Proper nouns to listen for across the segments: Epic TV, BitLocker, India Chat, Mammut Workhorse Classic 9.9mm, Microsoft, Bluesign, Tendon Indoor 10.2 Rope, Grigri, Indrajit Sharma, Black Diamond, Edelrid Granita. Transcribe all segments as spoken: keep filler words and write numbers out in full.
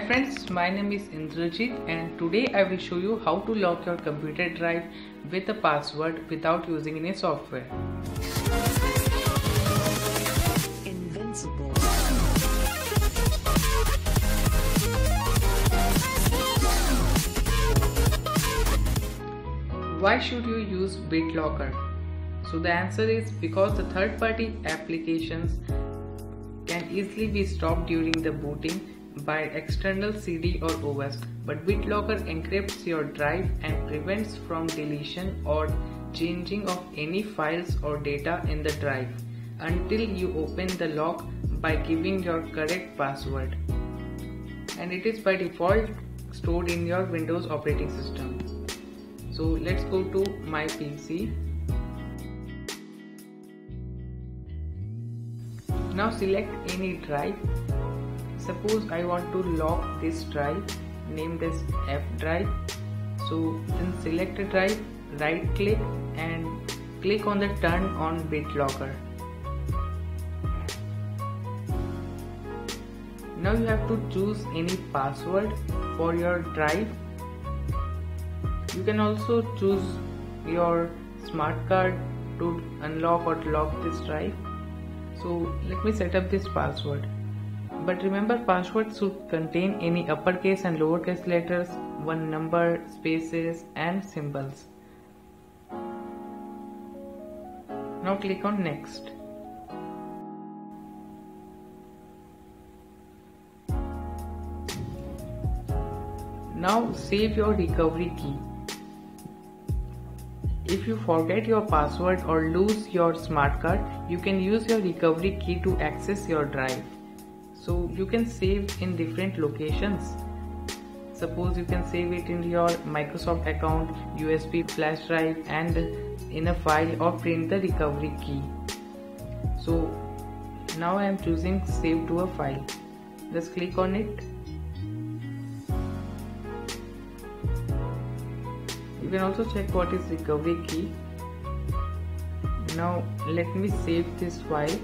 Hi friends, my name is Indrajit and today I will show you how to lock your computer drive with a password without using any software. Invincible. Why should you use BitLocker? So the answer is because the third-party applications can easily be stopped during the booting by external C D or O S, but BitLocker encrypts your drive and prevents from deletion or changing of any files or data in the drive until you open the lock by giving your correct password, and it is by default stored in your Windows operating system. So let's go to my P C. Now select any drive. Suppose I want to lock this drive, named as F drive. So then select a drive, right click and click on the turn on BitLocker. Now you have to choose any password for your drive. You can also choose your smart card to unlock or lock this drive. So let me set up this password. But remember, password should contain any uppercase and lowercase letters, one number, spaces and symbols. Now click on next. Now save your recovery key. If you forget your password or lose your smart card, you can use your recovery key to access your drive. So you can save in different locations. Suppose you can save it in your Microsoft account, U S B flash drive and in a file, or print the recovery key. So now I am choosing save to a file. Just click on it. You can also check what is recovery key. Now let me save this file.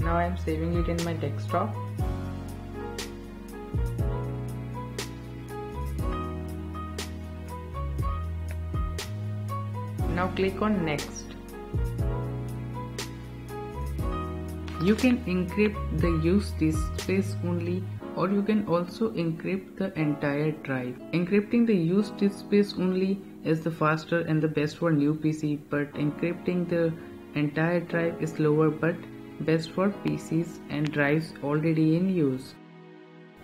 Now I am saving it in my desktop. Now click on next. You can encrypt the use disk space only, or you can also encrypt the entire drive. Encrypting the use disk space only is the faster and the best for new P C, but encrypting the entire drive is slower but best for P Cs and drives already in use.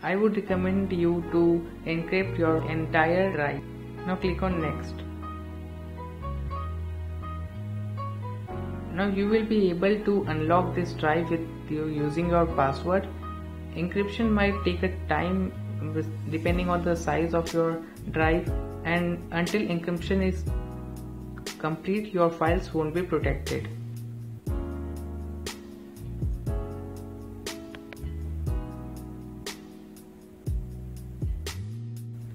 I would recommend you to encrypt your entire drive. Now click on next. Now you will be able to unlock this drive with you using your password. Encryption might take a time depending on the size of your drive, and until encryption is complete, your files won't be protected.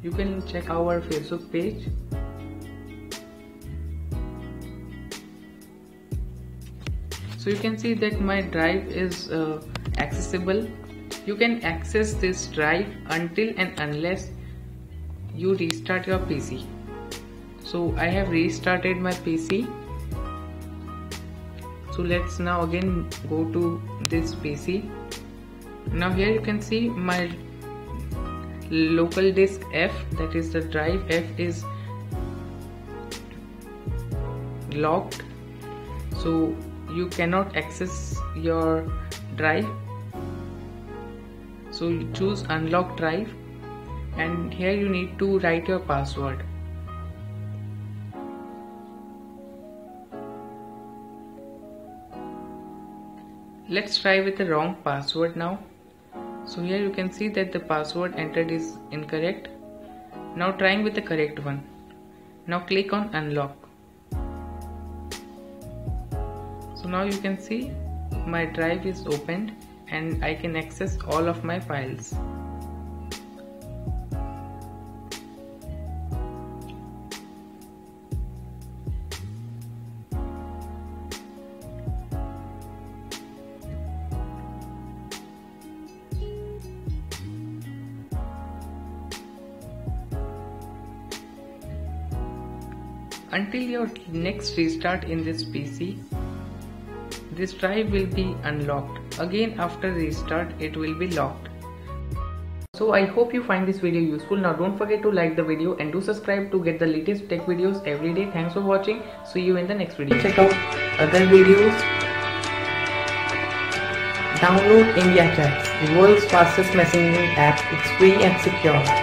You can check our Facebook page. So you can see that my drive is uh, accessible. You can access this drive until and unless you restart your P C. So I have restarted my P C. So let's now again go to this P C. Now here you can see my local disk F, that is the drive F, is locked, so you cannot access your drive. So you choose unlock drive, and here you need to write your password. Let's try with the wrong password now. So here you can see that the password entered is incorrect. Now trying with the correct one. Now click on unlock. So now you can see my drive is opened and I can access all of my files. Until your next restart in this P C, this drive will be unlocked. Again after restart it will be locked. So I hope you find this video useful. Now don't forget to like the video and do subscribe to get the latest tech videos every day. Thanks for watching. See you in the next video. Check out other videos. Download India Chat, the world's fastest messaging app. It's free and secure.